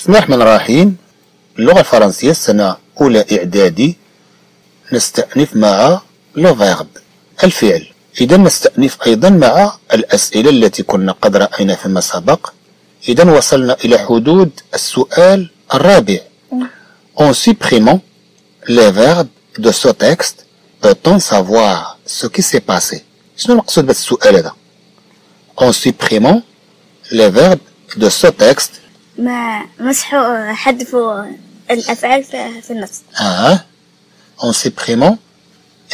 بسم الله الرحمن الرحيم. اللغة الفرنسية السنة أولى إعدادي، نستأنف مع لو فيرب الفعل. إذا نستأنف أيضا مع الأسئلة التي كنا قد رأينا فيما سبق. إذا وصلنا إلى حدود السؤال الرابع. En supprimant les verbes de ce texte, peut-on savoir ce qui s'est passé؟ شنو المقصود بالسؤال هذا؟ En supprimant les verbes de ce texte، ما مسحوا حذفوا الأفعال في النص. En supprimant،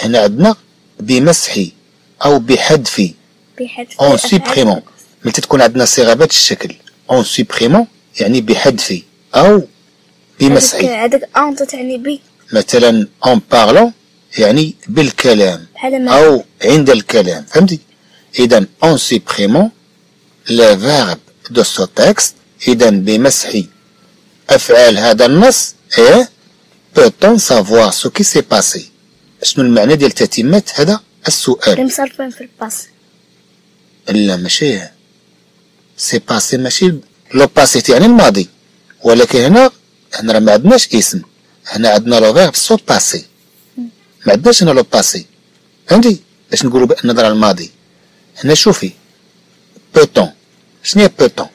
هنا عندنا بمسحي أو بحذفي. En supprimant، ملي تكون عندنا صيغة بهذا الشكل، en supprimant يعني بحذفي أو بمسحي. هذاك أنت تعني بي. مثلا en parlant يعني بالكلام أو عند الكلام، فهمتي؟ إذا en supprimant les verbes de ce texte، إذا بمسح أفعال هذا النص، peut-on savoir ce qui s'est passé؟ شنو المعنى ديال تتمة هذا السؤال؟ مصرفين في الباس. لا ماشي سي باسي، ماشي لو باسي يعني الماضي، ولكن هنا راه ما عندناش اسم، هنا عندنا لو فيرب سو باسي، ما عندناش هنا لو باسي، فهمتي؟ باش نقولوا بأن راه الماضي. هنا شوفي بوتون، شنو هي بوتون؟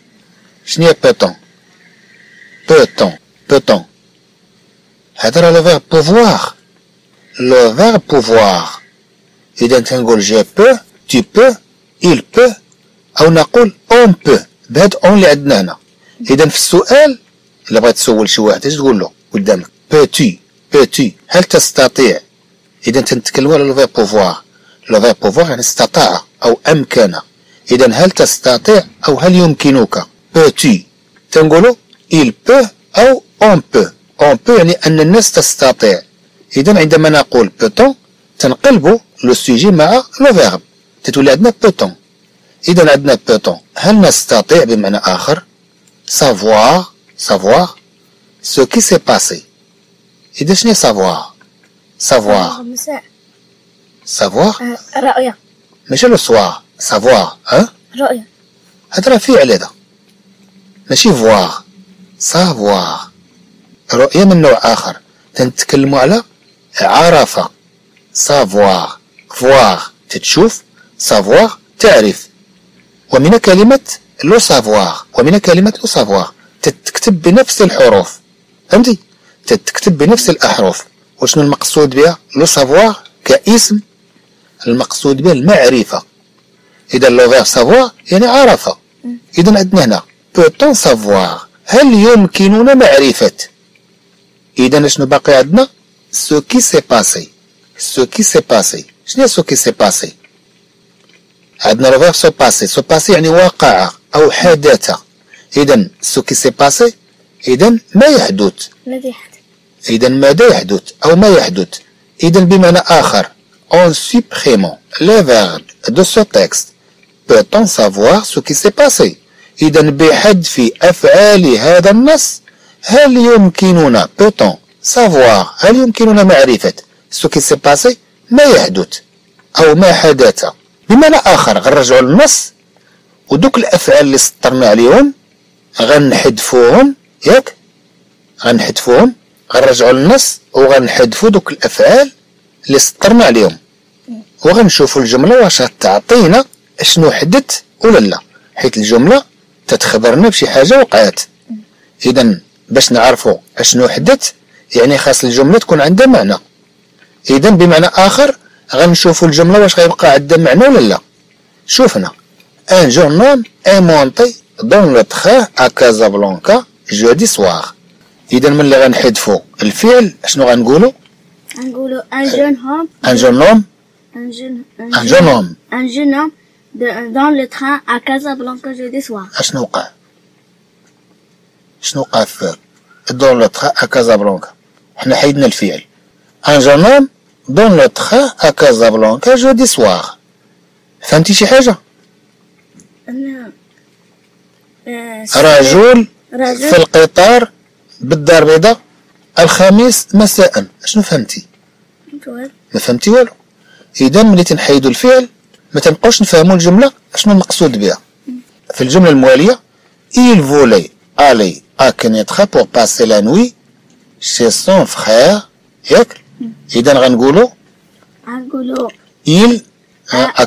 شنو هي بوتون؟ بوتون بوتون، هذا راه لو فيرب بوفوار، لو فيرب بوفوار. إذا تنقول جو بو، تي بو، إل بو، أو نقول أون بو بهاد أون اللي عندنا هنا. إذا في السؤال إلا بغيت تسول شي واحد اش تقول له قدامك؟ بوتي بوتي، هل تستطيع؟ إذا تنتكلمو على لو فيرب بوفوار، لو فيرب بوفوار يعني استطاع أو أمكن. إذا هل تستطيع أو هل يمكنك؟ بوتي. تنقولو إل بو أو أون بو، أون بو يعني أن الناس تستطيع. إذا عندما نقول بوتون تنقلبو لو سوجي مع لو فيرب، تتولي عندنا بوتون. إذا عندنا بوتون، هل نستطيع بمعنى آخر savoir savoir ce qui s'est passé. إذا شنو savoir savoir savoir رؤية، ماشي لو سوار savoir رؤية، هذا راه فعل هذا ماشي voir savoir. رؤية من نوع آخر، تنتكلموا على عرفة savoir voir تتشوف savoir تعرف. ومن كلمة لو سافوار، ومن كلمة لو سافوار تتكتب بنفس الحروف، فهمتي؟ تتكتب بنفس الأحرف. وشنو المقصود بها؟ لو سافوار كاسم، المقصود به المعرفة. إذا لو فيرب سافوار يعني عرفة. إذا عندنا هنا بوتون سافوار، هل يمكننا معرفة؟ إذا شنو باقي عندنا؟ سو كي سي باسي، سو كي سي باسي. شنو هي سو كي سي باسي؟ عندنا لو فيرب سو باسي، سو باسي يعني وقع أو حدث. إذا سو كي سي باسي إذا ما يحدث، إذا ماذا يحدث أو ما يحدث. إذا بمعنى آخر en supprimant les verbes de ce texte peut-on savoir ce qui s'est passé. إذا بحذف أفعال هذا النص، هل يمكننا peut-on savoir، هل يمكننا معرفة ce qui s'est passé ما يحدث أو ما حدث. بمعنى آخر غنرجعوا للنص، ودوك الأفعال اللي سطرنا عليهم غنحذفوهم، ياك غنحذفوهم، غنرجعوا للنص وغنحذفوا دوك الأفعال اللي سطرنا عليهم، وغنشوفوا الجملة واش غتعطينا شنو حدث ولا لا، حيت الجملة تتخبرنا بشي حاجة وقعات. إذا باش نعرفوا اشنو حدث يعني خاص الجملة تكون عندها معنى. إذا بمعنى آخر غنشوفوا الجملة واش غيبقى عندها معنى ولا لا. شوفنا ان جورنال اي مونتي دون لو تخي ا كازابلانكا جودي سوار. إذا ملي غنحذفوا الفعل شنو غنقولوا؟ غنقولوا ان جون هوم، ان جون هوم، ان جون هوم، ان جون هوم دون لو تخي ا كازابلانكا جودي سوار. اشنو وقع؟ شنو وقع في دون لو تخي ا كازابلانكا؟ حنا حيدنا الفعل ان جون هوم دون لو تخي ا كازابلانكا جودي سوار. فهمتي شي حاجة؟ رجل في القطار بالدار البيضاء الخميس مساء. اشنو فهمتي؟ ما فهمتي والو. إذا ملي تنحيدو الفعل ما تنبقاوش نفهمو الجملة اشنو المقصود بها. في الجملة الموالية il voulait aller à connaître pour passer la nuit chez son frère. إذا غنقولوا il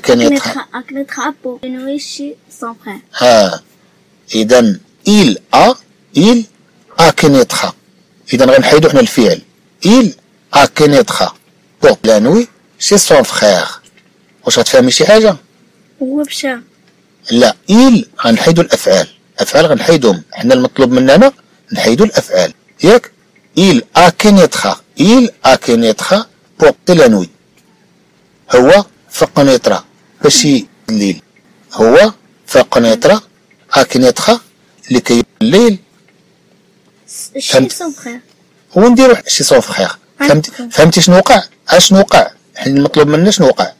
connaîtra pour nuit chez son frère. إذا il connaîtra. إذا غنحيدوا حنا الفعل il connaîtra pour la nuit chez son frère. واش غتفهمي شي حاجة؟ هو مشى. لا il غنحيدوا الأفعال. أفعال غنحيدوهم حنا المطلوب مننا نحيدوا الأفعال ياك. il a connaîtra pour la nuit. هو فقنيترا بشي الليل. هو فقنيترا أكنيترا لكي الليل. شي سون فخير. هو نديرو شي سون فخير. فهمتي شنو وقع؟ أشنو وقع؟ حنا المطلوب منا شنو وقع؟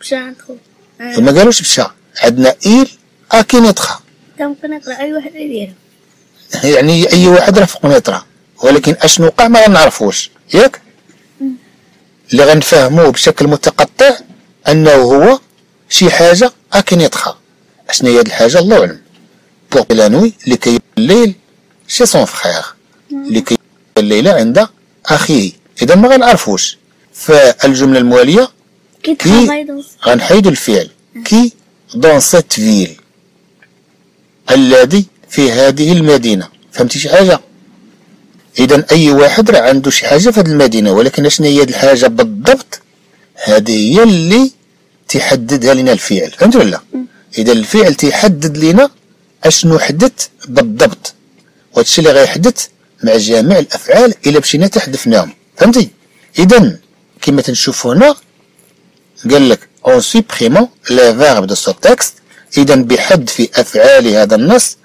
مشى عند خويا. ما قالوش مشى، عندنا إيل أكنيترا. فقنيترا أي واحد يديرها. يعني أي واحد راه فقنيترا. ولكن اشنو وقع ما غنعرفوش ياك. اللي غنفهموه بشكل متقطع انه هو شي حاجه اكنيتخا. اشنو هي هاد الحاجه؟ الله اعلم. بوغ لا نوي لكي الليل شي سون فخير لكي الليله عند اخيه. اذا ما غنعرفوش. فالجمله المواليه كي غنحيدوا الفعل كي دون سيت فيل الذي في هذه المدينه. فهمتي شي حاجه؟ إذا أي واحد راه عنده شي حاجة في هاد المدينة، ولكن أشنو هي هاد الحاجة بالضبط؟ هذه هي اللي تيحددها لنا الفعل، فهمت ولا؟ إذا الفعل تيحدد لنا أشنو حدث بالضبط، وهادشي اللي غيحدث مع جميع الأفعال إلا مشينا تحذفناهم، فهمتي؟ إذا كما تنشوفو هنا قال لك أون سوبخيمون لي فيرب دو سو تكست، إذا بحذف أفعال هذا النص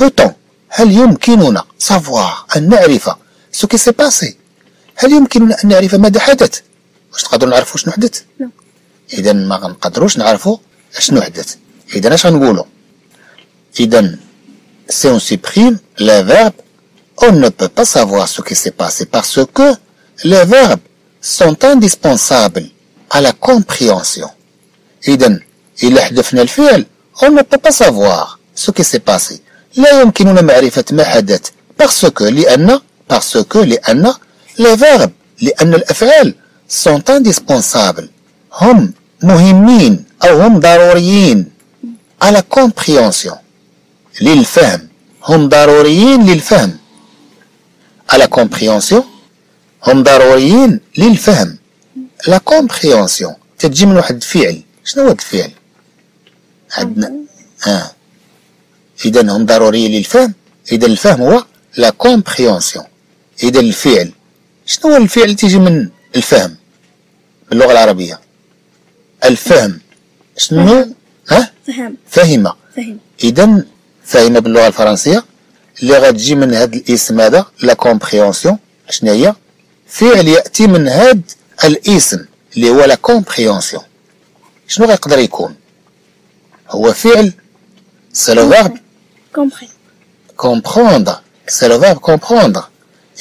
بوتون. هل يمكننا سافوار أن نعرف سو كي سي باسي؟ هل يمكننا أن نعرف ماذا حدث؟ واش تقدروا نعرفوا شنو حدث؟ لا. إذا ما غنقدروش نعرفوا شنو حدث. إذا اش غنقولوا؟ إذا سي أون سيبخيم لي فيرب أون نو بو با سافوار سو كي سي باسي باسكو لي فيرب سون انديسبونسابل على لا كومبريونسيون. إذا إلا حذفنا الفعل أون نو بو با سافوار سو كي سي باسي. لا يمكننا معرفة ما حدث باسكو لأن لي فيرب لأن الأفعال سون انديسبونسابل هم مهمين أو هم ضروريين على كومبريونسيون للفهم. هم ضروريين للفهم على كومبريونسيون. هم ضروريين للفهم لا كومبريونسيون تتجي من واحد الفعل. شنو هو الفعل عندنا؟ إذا هم ضروريين للفهم. إذا الفهم هو لا كومبريونسيون. إذا الفعل شنو هو الفعل اللي تيجي من الفهم باللغة العربية؟ الفهم شنو؟ فهم. إذا فهم باللغة الفرنسية اللي غتجي من هذا الاسم هذا لا كومبريونسيون شنو هي؟ فعل يأتي من هذا الاسم اللي هو لا كومبريونسيون. شنو غيقدر يكون؟ هو فعل c'est le verbe comprendre. c'est le verbe comprendre.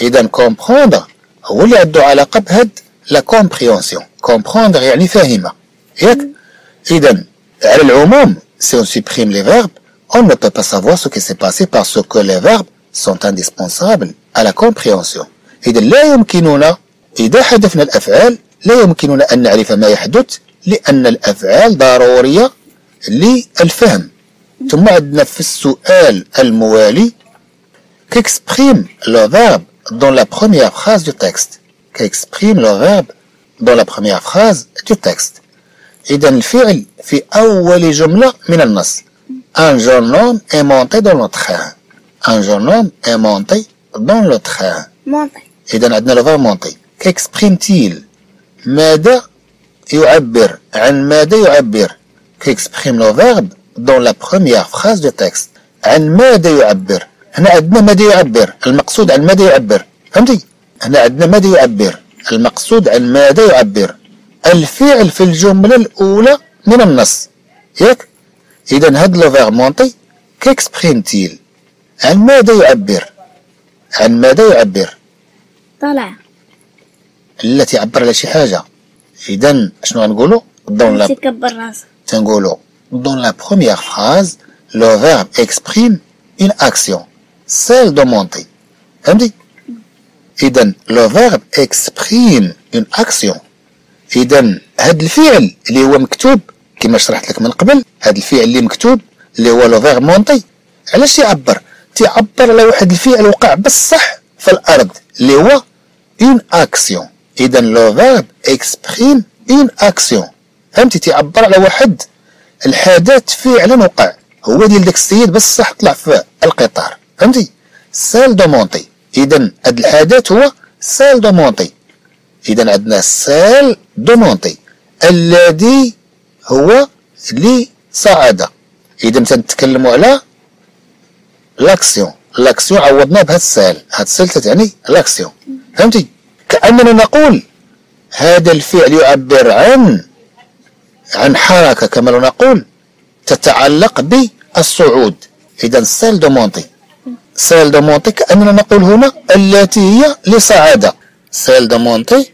إذا comprendre هو اللي عنده علاقة بهاد لا كومبريونسيون. comprendre يعني فاهمة ياك. إذا على العموم si on supprime les verbes on ne peut pas savoir ce qui s'est passé parce que les verbes sont indispensables à la compréhension. إذا لا يمكننا إذا حذفنا الأفعال لا يمكننا أن نعرف ما يحدث لأن الأفعال ضرورية للفهم. ثم عندنا في السؤال الموالي كيكسبريم لو فيرب دون لا بخومييغ فراز دو تكست. كيكسبريم لو فيرب دون لا بخومييغ فراز دو تكست. إذا الفعل في أول جملة من النص. أن جون هوم إي مونتي دون لو تخان. أن جون هوم إي مونتي دون لو تخان. إذا عندنا لو فيرب مونتي. كيكسبريم تيل ماذا يعبر؟ عن ماذا يعبر؟ كيكسبريم لو فيرب دون لا بخومييغ فراز دو تكست. عن ماذا يعبر؟ هنا عندنا ماذا يعبر، المقصود عن ماذا يعبر، فهمتي؟ هنا عندنا ماذا يعبر، المقصود عن ماذا يعبر. الفعل في الجملة الأولى من النص، ياك؟ إذا هاد لو فيرب مونتي كيكسبخيم تيل، عن ماذا يعبر؟ عن ماذا يعبر؟ طلع. لا تيعبر على شي حاجة. إذا شنو غنقولو؟ دون لا تيكبر راسك. تنقولو. Dans la première phrase, le verbe exprime une action. celle de monter. إذن le verbe exprime une action. إذن هاد الفعل اللي هو مكتوب كما شرحت لك من قبل، هاد الفعل اللي مكتوب اللي هو le verbe monter، علاش يعبر؟ تيعبر على واحد الفعل وقع بالصح في الأرض اللي هو une action. إذن le verbe exprime une action. فهمتي؟ تيعبر على واحد الحدث فعلا وقع، هو ديال داك السيد بصح طلع في القطار، فهمتي؟ سال دو مونتي. إذن هاد الحدث هو سال دو مونتي. إذن عندنا سال دو مونتي الذي هو لصعد. إذن تنتكلموا على لاكسيون، لاكسيون عوضنا بهاد السال، هاد السال تتعني لاكسيون، فهمتي؟ كأننا نقول هذا الفعل يعبر عن حركة، كما لو نقول تتعلق بالصعود. إذا سال دو مونتي، سال دو مونتي كأننا نقول هنا التي هي لصعادة، سال دو مونتي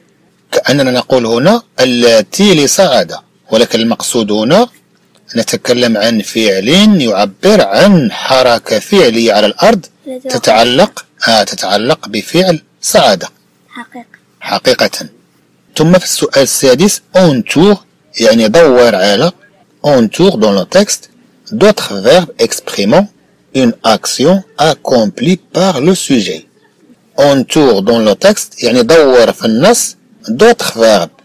كأننا نقول هنا التي لصعادة، ولكن المقصود هنا نتكلم عن فعل يعبر عن حركة فعلية على الأرض تتعلق بفعل صعادة حقيقة. ثم في السؤال السادس أونتور، يعني دور على entoure dans le texte d'autres verbes exprimant une action accomplie par le sujet. Entoure dans le texte يعني دور في النص d'autres verbes،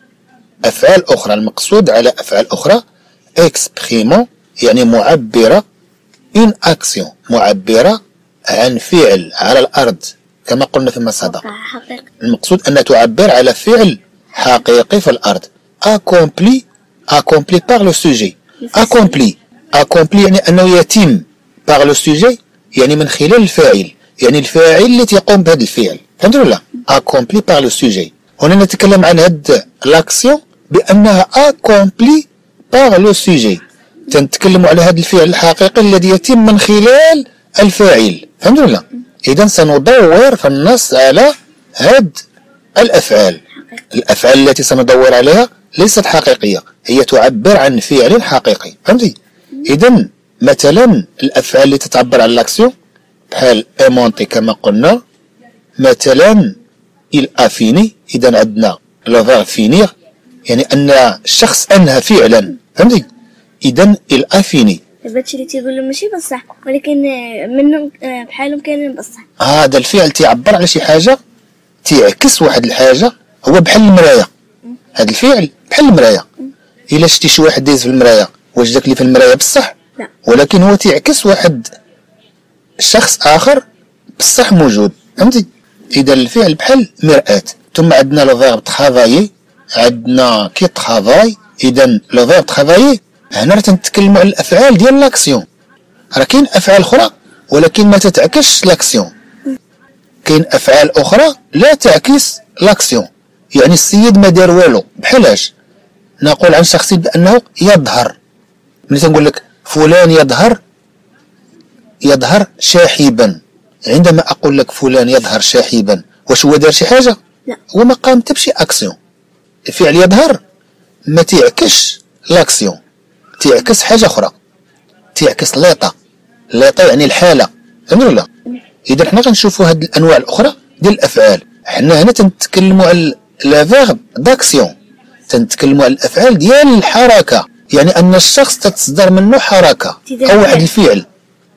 أفعال أخرى، المقصود على أفعال أخرى exprimant يعني معبرة، une action معبرة عن فعل على الأرض كما قلنا فيما سبق، المقصود أن تعبر على فعل حقيقي في الأرض accompli par le sujet. accompli يعني أنه يتم، par le sujet يعني من خلال الفاعل، يعني الفاعل اللي تيقوم بهذا الفعل، فهمت ولا؟ accompli par le sujet. هنا نتكلم عن هاد لاكسيون بأنها accompli par le sujet، تنتكلم على هذا الفعل الحقيقي الذي يتم من خلال الفاعل، فهمت ولا؟ إذا سندور في النص على هاد الأفعال، الأفعال التي سندور عليها ليست حقيقية، هي تعبر عن فعل حقيقي، فهمتي؟ إذا مثلا الأفعال اللي تتعبر عن لاكسيون بحال إيمونتي كما قلنا، مثلا إل أفيني، إذا عندنا لو فيغ فينيغ يعني أن الشخص أنهى فعلا، فهمتي؟ إذا إل أفيني، دابا هادشي اللي تيقولو ماشي بصح ولكن منهم بحالهم كاينين بصح، هذا الفعل تيعبر على شي حاجة، تيعكس واحد الحاجة، هو بحال المراية، هذا الفعل بحال المراية، إلا شتي شي واحد دايز في المراية، واش داك اللي في المراية بصح؟ لا، ولكن هو تيعكس واحد شخص آخر بصح موجود، فهمتي؟ إذا الفعل بحال مرآة. ثم عندنا لو فيرب تخافايي، عندنا كي تخافاي، إذا لو فيرب تخافايي هنا راه تنتكلموا على الأفعال ديال لاكسيون، راه كاين أفعال أخرى ولكن ما تتعكسش لاكسيون، كاين أفعال أخرى لا تعكس لاكسيون، يعني السيد ما دار والو، بحالاش نقول عن شخص بأنه يظهر، ملي تنقول لك فلان يظهر شاحبا، عندما أقول لك فلان يظهر شاحبا، واش هو دار شي حاجة؟ لا، هو ما قام حتى بشي أكسيون، الفعل يظهر ما تيعكسش لاكسيون، تيعكس حاجة أخرى، تيعكس ليطة يعني الحالة، فهمتي ولا؟ إذا حنا غنشوفو هاد الأنواع الأخرى ديال الأفعال، حنا هنا تنتكلمو على لا فيرب داكسيون، تنتكلمو على الأفعال ديال الحركة، يعني أن الشخص تتصدر منه حركة أو واحد الفعل،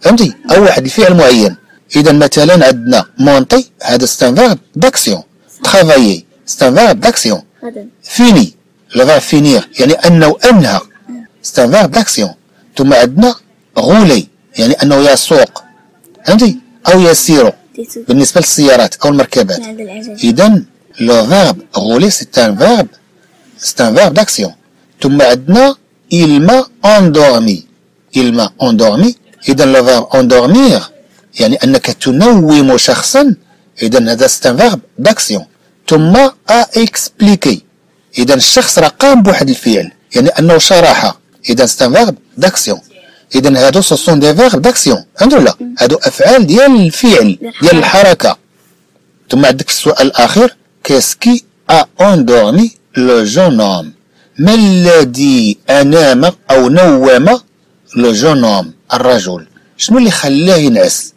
فهمتي؟ أو واحد الفعل معين. إذا مثلا عندنا مونتي، هذا ستان فيرب داكسيون، تخافايي ستان فيرب داكسيون، فيني لا فيرب فينيغ يعني أنه أنهى، ستان فيرب داكسيون. ثم عندنا غولي يعني أنه يسوق، فهمتي؟ أو يسير بالنسبة للسيارات أو المركبات. إذا لو فيرب غولي ستان فيرب داكسيون. ثم عندنا إلما أندورمي، إذا لو فيرب أندورميغ يعني أنك تنوم شخصا، إذا هذا ستان فيرب داكسيون. ثم أكسبليكي، إذا الشخص راه قام بواحد الفعل يعني أنه شرحه، إذا ستان فيرب داكسيون. إذا هادو سوسون دي فيرب داكسيون، فهمتوا ولا؟ هادو أفعال ديال الفعل ديال الحركة. ثم عندك في السؤال الأخير كاسكي أ أوندورمي لو جون هوم، ما الذي أنام أو نوم لو جون هوم الرجل، شنو اللي خلاه ينعس؟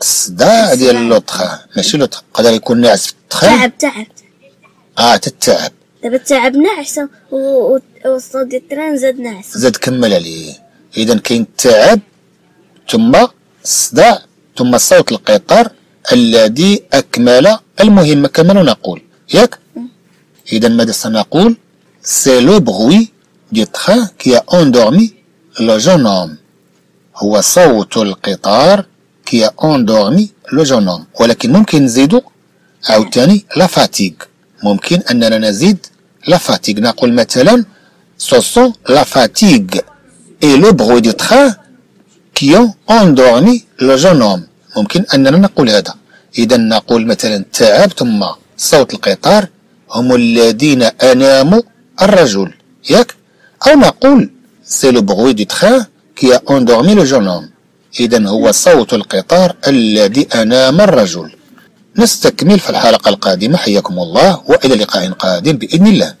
الصداع ديال اللطخة ماشي لطخ، قدر يكون ناعس في التخان. تعب تتعب. دابا التعب ناعس والصوت ديال التران زاد ناعس، زاد كمل عليه. إذا كاين التعب ثم الصداع ثم صوت القطار الذي أكمل. المهم كما نقول ياك. إذا ماذا سنقول؟ سي لو بغوي دو تخان كي أوندورمي لو جون هوم. هو صوت القطار كي أوندورمي لو جون هوم. ولكن ممكن نزيدو عاوتاني لا فاتيغ. ممكن أننا نزيد لا فاتيغ، نقول مثلا سوسو لا فاتيغ إي لو بغوي دو تخان كي أوندورمي لو جون هوم. ممكن أننا نقول هذا. إذا نقول مثلا التعب ثم صوت القطار هم الذين أناموا الرجل ياك. أو نقول سي لو بغوي دو تخان كي أوندورمي لو جون هوم. إذا هو صوت القطار الذي أنام الرجل. نستكمل في الحلقة القادمة، حياكم الله وإلى لقاء قادم بإذن الله.